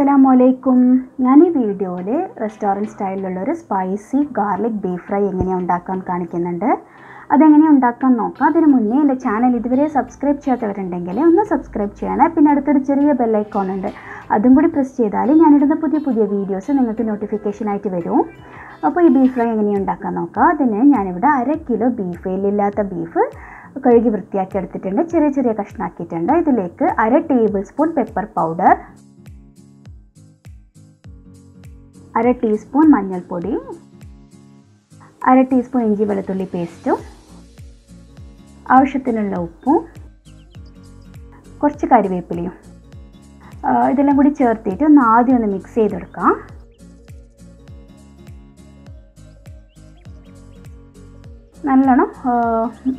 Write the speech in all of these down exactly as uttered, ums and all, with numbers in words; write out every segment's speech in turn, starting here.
Assalamu alaikum. ഞാൻ ഈ വീഡിയോയിൽ റെസ്റ്റോറൻറ്റ് സ്റ്റൈലിലുള്ള ഒരു സ്പൈസി ഗാർലിക് ബീഫ് ഫ്രൈ എങ്ങനെ ഉണ്ടാക്കാൻ കാണിക്കുന്നുണ്ട്. അതെങ്ങനെ ഉണ്ടാക്കാൻ നോക്കാം. അതിനു മുന്നേ എൻ്റെ ചാനൽ ഇതുവരെ സബ്സ്ക്രൈബ് ചെയ്യാത്തവരുണ്ടെങ്കിൽ ഒന്ന് സബ്സ്ക്രൈബ് ചെയ്യണേ. പിന്നെ അടുത്തൊരു ചെറിയ ബെല്ലൈക്കോൺ ഉണ്ട്, അതും കൂടി പ്രസ് ചെയ്താൽ ഞാനിടുന്ന പുതിയ പുതിയ വീഡിയോസ് നിങ്ങൾക്ക് നോട്ടിഫിക്കേഷനായിട്ട് വരും. അപ്പോൾ ഈ ബീഫ് ഫ്രൈ എങ്ങനെ ഉണ്ടാക്കാൻ നോക്കാം. അതിന് ഞാനിവിടെ അര കിലോ ബീഫ്, എല്ലില്ലാത്ത ബീഫ് കഴുകി വൃത്തിയാക്കി എടുത്തിട്ടുണ്ട്, ചെറിയ ചെറിയ കഷ്ണാക്കിയിട്ടുണ്ട്. ഇതിലേക്ക് അര ടേബിൾ സ്പൂൺ പെപ്പർ പൗഡർ, അര ടീസ്പൂൺ മഞ്ഞൾപ്പൊടി, അര ടീസ്പൂൺ ഇഞ്ചി വെളുത്തുള്ളി പേസ്റ്റും ആവശ്യത്തിനുള്ള ഉപ്പും കുറച്ച് കറിവേപ്പിലയും ഇതെല്ലാം കൂടി ചേർത്തിട്ട് ഒന്ന് ആദ്യം ഒന്ന് മിക്സ് ചെയ്തെടുക്കാം. നല്ലോണം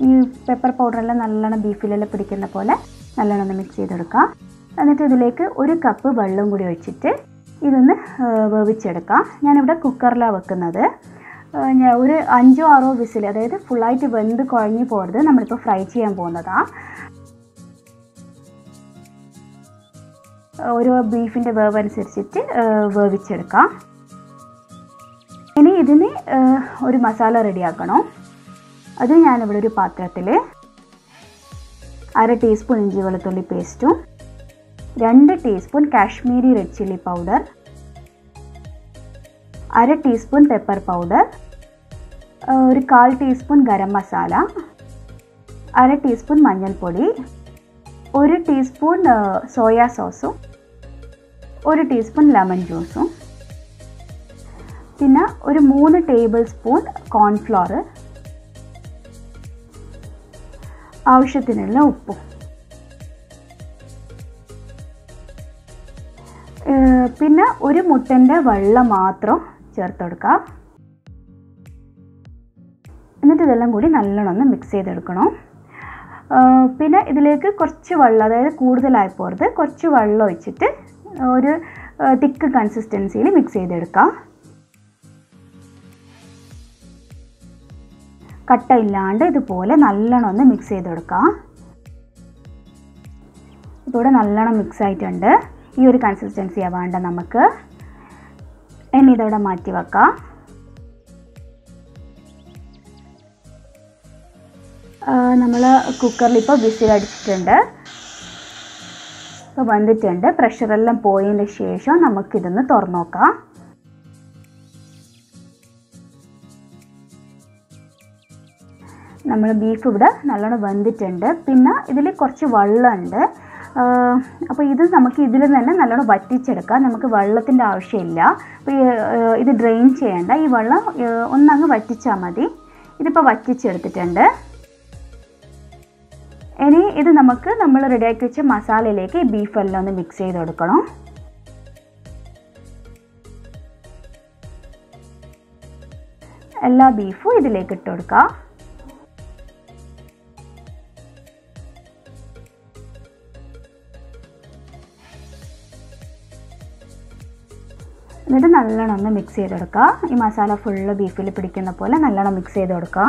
ഈ പെപ്പർ പൗഡറെല്ലാം നല്ലോണം ബീഫിലെല്ലാം പിടിക്കുന്ന പോലെ നല്ലോണം ഒന്ന് മിക്സ് ചെയ്തെടുക്കാം. എന്നിട്ട് ഇതിലേക്ക് ഒരു കപ്പ് വെള്ളം കൂടി ഒഴിച്ചിട്ട് ഇതൊന്ന് വേവിച്ചെടുക്കാം. ഞാനിവിടെ കുക്കറിലാണ് വെക്കുന്നത്. ഞാൻ ഒരു അഞ്ചോ ആറോ വിസിൽ, അതായത് ഫുള്ളായിട്ട് വെന്ത് കുഴഞ്ഞു പോകരുത്, നമ്മളിപ്പോൾ ഫ്രൈ ചെയ്യാൻ പോകുന്നതാണ്. ഓരോ ബീഫിൻ്റെ വേവ് അനുസരിച്ചിട്ട് വേവിച്ചെടുക്കാം. ഇനി ഇതിന് ഒരു മസാല റെഡിയാക്കണം. അത് ഞാനിവിടെ ഒരു പാത്രത്തിൽ അര ടീസ്പൂൺ ഇഞ്ചി വെളുത്തുള്ളി പേസ്റ്റും രണ്ട് teaspoon Kashmiri red chilli powder, അര ടീസ്പൂൺ പെപ്പർ പൗഡർ, ഒരു കാൽ ടീസ്പൂൺ ഗരം മസാല, അര ടീസ്പൂൺ മഞ്ഞൾപ്പൊടി, ഒരു ടീസ്പൂൺ സോയാ സോസും ഒരു ടീസ്പൂൺ ലെമൺ ജ്യൂസും, പിന്നെ ഒരു മൂന്ന് ടേബിൾ സ്പൂൺ കോൺഫ്ലോർ, ആവശ്യത്തിനുള്ള ഉപ്പും. പിന്നെ ഒരു മുട്ടൻ്റെ വെള്ളം മാത്രം ചേർത്ത് കൊടുക്കാം. എന്നിട്ട് ഇതെല്ലാം കൂടി നല്ലോണം ഒന്ന് മിക്സ് ചെയ്തെടുക്കണം. പിന്നെ ഇതിലേക്ക് കുറച്ച് വെള്ളം, അതായത് കൂടുതലായി പോകരുത്, കുറച്ച് വെള്ളം ഒഴിച്ചിട്ട് ഒരു തിക്ക് കൺസിസ്റ്റൻസിയിൽ മിക്സ് ചെയ്തെടുക്കാം. കട്ടയില്ലാണ്ട് ഇതുപോലെ നല്ലോണം ഒന്ന് മിക്സ് ചെയ്തെടുക്കാം. ഇതോടെ നല്ലോണം മിക്സ് ആയിട്ടുണ്ട്. ഈ ഒരു കൺസിസ്റ്റൻസിയാണ് വേണ്ട നമുക്ക്. ഇനി ഇതോടെ മാറ്റി വെക്കാം. നമ്മൾ കുക്കറിൽ ഇപ്പോൾ വിസിലടിച്ചിട്ടുണ്ട്, ഇപ്പോൾ വന്നിട്ടുണ്ട്. പ്രഷറെല്ലാം പോയതിന് ശേഷം നമുക്കിതൊന്ന് തുറന്നു നോക്കാം. നമ്മൾ ബീഫ് ഇവിടെ നല്ലോണം വെന്തിട്ടുണ്ട്. പിന്നെ ഇതിൽ കുറച്ച് വെള്ളമുണ്ട്, അപ്പോൾ ഇത് നമുക്ക് ഇതിൽ തന്നെ നല്ലോണം വറ്റിച്ചെടുക്കാം. നമുക്ക് വെള്ളത്തിൻ്റെ ആവശ്യമില്ല. അപ്പോൾ ഇത് ഡ്രെയിൻ ചെയ്യേണ്ട, ഈ വെള്ളം ഒന്നങ്ങ് വറ്റിച്ചാൽ മതി. ഇതിപ്പോൾ വറ്റിച്ചെടുത്തിട്ടുണ്ട്. ഇനി ഇത് നമുക്ക് നമ്മൾ റെഡിയാക്കി വെച്ച മസാലയിലേക്ക് ഈ ബീഫെല്ലാം ഒന്ന് മിക്സ് ചെയ്ത് കൊടുക്കണം. എല്ലാ ബീഫും ഇതിലേക്ക് ഇട്ട് കൊടുക്കാം. എന്നിട്ട് നല്ലോണം ഒന്ന് മിക്സ് ചെയ്തെടുക്കുക. ഈ മസാല ഫുള്ള് ബീഫിൽ പിടിക്കുന്ന പോലെ നല്ലോണം മിക്സ് ചെയ്ത് കൊടുക്കുക.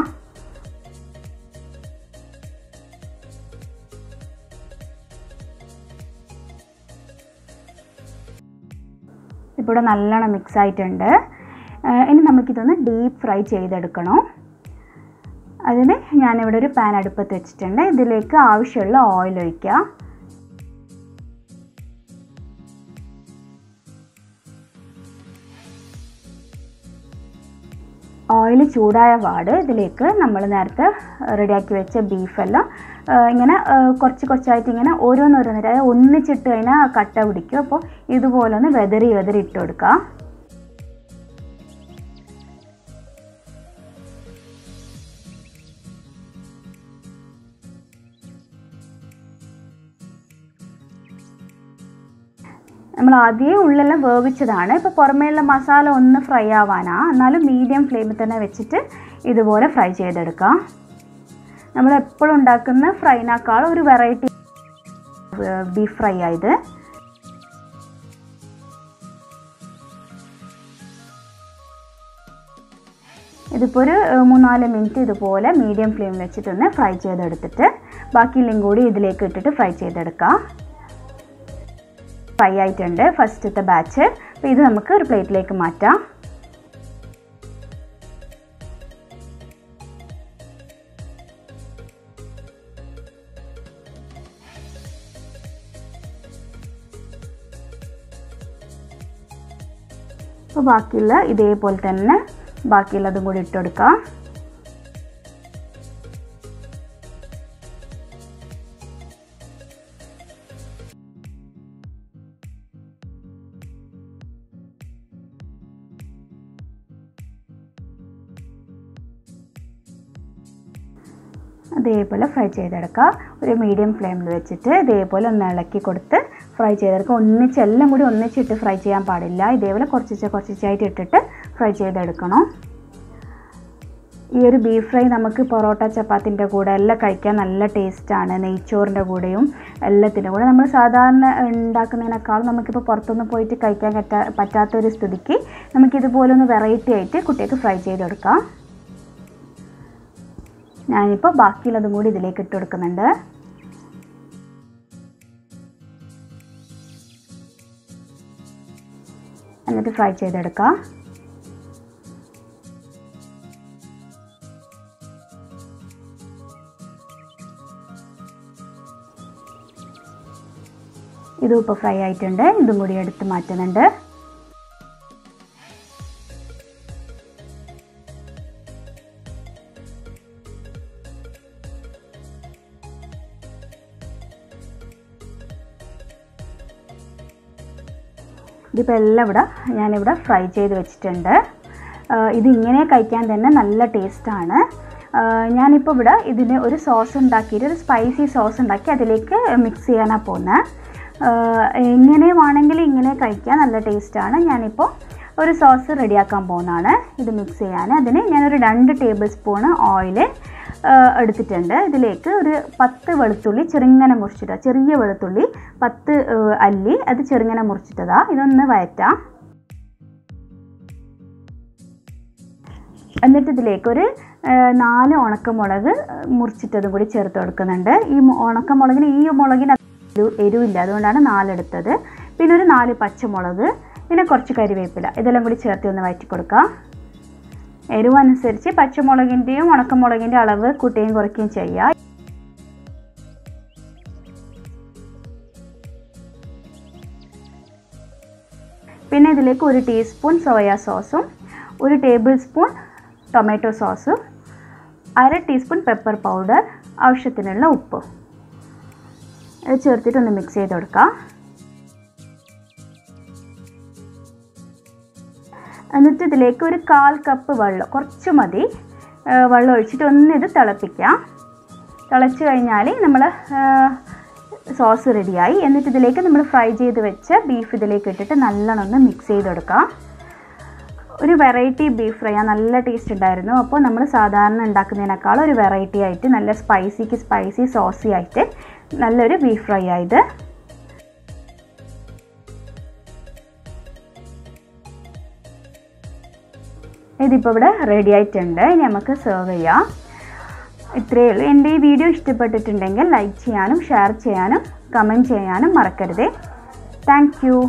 ഇപ്പോൾ നല്ലോണം മിക്സ് ആയിട്ടുണ്ട്. ഇനി നമുക്കിതൊന്ന് ഡീപ്പ് ഫ്രൈ ചെയ്തെടുക്കണം. അതിന് ഞാനിവിടെ ഒരു പാൻ അടുപ്പത്ത് വെച്ചിട്ടുണ്ട്. ഇതിലേക്ക് ആവശ്യമുള്ള ഓയിൽ ഒഴിക്കുക. ഓയിൽ ചൂടായ വാട് ഇതിലേക്ക് നമ്മൾ നേരത്തെ റെഡിയാക്കി വെച്ച ബീഫെല്ലാം ഇങ്ങനെ കുറച്ച് കുറച്ചായിട്ട് ഇങ്ങനെ ഓരോന്നോരോന്നിട്ട്, അതായത് ഒന്നിച്ചിട്ട് കഴിഞ്ഞാൽ കട്ട പിടിക്കും. അപ്പോൾ ഇതുപോലെ ഒന്ന് വെതറി വെതറി ഇട്ട് കൊടുക്കുക. നമ്മൾ ആദ്യമേ ഉള്ളെല്ലാം വേവിച്ചതാണ്. ഇപ്പോൾ പുറമേയുള്ള മസാല ഒന്ന് ഫ്രൈ ആവാനാണ്. എന്നാലും മീഡിയം ഫ്ലെയിമിൽ തന്നെ വെച്ചിട്ട് ഇതുപോലെ ഫ്രൈ ചെയ്തെടുക്കാം. നമ്മൾ എപ്പോഴും ഉണ്ടാക്കുന്ന ഫ്രൈനേക്കാൾ ഒരു വെറൈറ്റി ബീഫ് ഫ്രൈ ആയത്. ഇതിപ്പോൾ ഒരു മൂന്നാല് മിനിറ്റ് ഇതുപോലെ മീഡിയം ഫ്ലെയിമിൽ വെച്ചിട്ടൊന്ന് ഫ്രൈ ചെയ്തെടുത്തിട്ട് ബാക്കിയെല്ലാം കൂടി ഇതിലേക്ക് ഇട്ടിട്ട് ഫ്രൈ ചെയ്തെടുക്കാം. ഫ്രൈ ആയിട്ടുണ്ട് ഫസ്റ്റത്തെ ബാച്ച്. അപ്പോൾ ഇത് നമുക്ക് ഒരു പ്ലേറ്റിലേക്ക് മാറ്റാം. അപ്പോൾ ബാക്കിയുള്ള ഇതേപോലെ തന്നെ ബാക്കിയുള്ളതും കൂടി ഇട്ടുകൊടുക്കാം. അതേപോലെ ഫ്രൈ ചെയ്തെടുക്കുക. ഒരു മീഡിയം ഫ്ലെയിമിൽ വെച്ചിട്ട് ഇതേപോലെ ഒന്ന് ഇളക്കി കൊടുത്ത് ഫ്രൈ ചെയ്തെടുക്കുക. ഒന്നിച്ച് എല്ലാം കൂടി ഒന്നിച്ചിട്ട് ഫ്രൈ ചെയ്യാൻ പാടില്ല. ഇതേപോലെ കുറച്ച് കുറച്ചായിട്ട് ഇട്ടിട്ട് ഫ്രൈ ചെയ്തെടുക്കണം. ഈ ഒരു ബീഫ് ഫ്രൈ നമുക്ക് പൊറോട്ട ചപ്പാത്തിൻ്റെ കൂടെ എല്ലാം കഴിക്കാൻ നല്ല ടേസ്റ്റാണ്. നെയ്ച്ചോറിൻ്റെ കൂടെയും എല്ലാത്തിൻ്റെ കൂടെ നമ്മൾ സാധാരണ ഉണ്ടാക്കുന്നതിനേക്കാളും നമുക്കിപ്പോൾ പുറത്തൊന്നും പോയിട്ട് കഴിക്കാൻ പറ്റാ പറ്റാത്തൊരു സ്ഥിതിക്ക് നമുക്കിതുപോലൊന്ന് വെറൈറ്റി ആയിട്ട് കുട്ടികൾക്ക് ഫ്രൈ ചെയ്തെടുക്കാം. ഞാനിപ്പോൾ ബാക്കിയുള്ളതും കൂടി ഇതിലേക്ക് ഇട്ട് കൊടുക്കുന്നുണ്ട്. എന്നിട്ട് ഫ്രൈ ചെയ്തെടുക്കാം. ഇതും ഇപ്പോൾ ഫ്രൈ ആയിട്ടുണ്ട്. ഇതും കൂടി എടുത്ത് മാറ്റുന്നുണ്ട്. ഇതിപ്പോൾ എല്ലാം ഇവിടെ ഞാനിവിടെ ഫ്രൈ ചെയ്ത് വെച്ചിട്ടുണ്ട്. ഇതിങ്ങനെ കഴിക്കാൻ തന്നെ നല്ല ടേസ്റ്റാണ്. ഞാനിപ്പോൾ ഇവിടെ ഇതിന് ഒരു സോസ് ഉണ്ടാക്കിയിട്ട് ഒരു സ്പൈസി സോസ് ഉണ്ടാക്കി അതിലേക്ക് മിക്സ് ചെയ്യാനാണ് പോകുന്നത്. എങ്ങനെ വേണമെങ്കിൽ ഇങ്ങനെ കഴിക്കാൻ നല്ല ടേസ്റ്റാണ്. ഞാനിപ്പോൾ ഒരു സോസ് റെഡിയാക്കാൻ പോകുന്നതാണ്. ഇത് മിക്സ് ചെയ്യാൻ അതിന് ഞാനൊരു രണ്ട് ടേബിൾ സ്പൂണ് ഓയിൽ എടുത്തിട്ടുണ്ട്. ഇതിലേക്ക് ഒരു പത്ത് വെളുത്തുള്ളി ചെറുങ്ങനെ മുറിച്ചിട്ട ചെറിയ വെളുത്തുള്ളി പത്ത് അല്ലി അത് ചെറുങ്ങനെ മുറിച്ചിട്ടതാ. ഇതൊന്ന് വഴറ്റാം. എന്നിട്ട് ഇതിലേക്കൊരു നാല് ഉണക്കമുളക് മുറിച്ചിട്ടതും കൂടി ചേർത്ത് കൊടുക്കുന്നുണ്ട്. ഈ ഉണക്കമുളകിന് ഈ മുളകിന് എരിവില്ല, അതുകൊണ്ടാണ് നാലെടുത്തത്. പിന്നെ ഒരു നാല് പച്ചമുളക്, പിന്നെ കുറച്ച് കറിവേപ്പില, ഇതെല്ലാം കൂടി ചേർത്ത് ഒന്ന് വഴറ്റി കൊടുക്കാം. എരിവനുസരിച്ച് പച്ചമുളകിൻ്റെയും ഉണക്കമുളകിൻ്റെ അളവ് കൂട്ടുകയും കുറയ്ക്കുകയും ചെയ്യാം. പിന്നെ ഇതിലേക്ക് ഒരു ടീസ്പൂൺ സോയാ സോസും ഒരു ടേബിൾ സ്പൂൺ ടൊമാറ്റോ സോസും അര ടീസ്പൂൺ പെപ്പർ പൗഡർ, ആവശ്യത്തിനുള്ള ഉപ്പ് ഇത് ചേർത്തിട്ടൊന്ന് മിക്സ് ചെയ്ത് കൊടുക്കാം. എന്നിട്ട് ഇതിലേക്ക് ഒരു കാൽ കപ്പ് വെള്ളം, കുറച്ച് മതി വെള്ളം ഒഴിച്ചിട്ട് ഒന്ന് ഇത് തിളപ്പിക്കാം. തിളച്ച് കഴിഞ്ഞാൽ നമ്മൾ സോസ് റെഡിയായി. എന്നിട്ട് ഇതിലേക്ക് നമ്മൾ ഫ്രൈ ചെയ്ത് വെച്ച ബീഫ് ഇതിലേക്ക് ഇട്ടിട്ട് നല്ലോണം ഒന്ന് മിക്സ് ചെയ്ത് കൊടുക്കാം. ഒരു വെറൈറ്റി ബീഫ് ഫ്രൈ ആണ്, നല്ല ടേസ്റ്റ് ഉണ്ടായിരുന്നു. അപ്പോൾ നമ്മൾ സാധാരണ ഉണ്ടാക്കുന്നതിനേക്കാൾ ഒരു വെറൈറ്റി ആയിട്ട് നല്ല സ്പൈസിക്ക് സ്പൈസി സോസി ആയിട്ട് നല്ലൊരു ബീഫ് ഫ്രൈ ആയത്. ഇതിപ്പോൾ ഇവിടെ റെഡി ആയിട്ടുണ്ട്. ഇനി നമുക്ക് സെർവ് ചെയ്യാം. ഇത്രയേ ഉള്ളൂ. എൻ്റെ ഈ വീഡിയോ ഇഷ്ടപ്പെട്ടിട്ടുണ്ടെങ്കിൽ ലൈക്ക് ചെയ്യാനും ഷെയർ ചെയ്യാനും കമൻറ്റ് ചെയ്യാനും മറക്കരുത്. Thank U.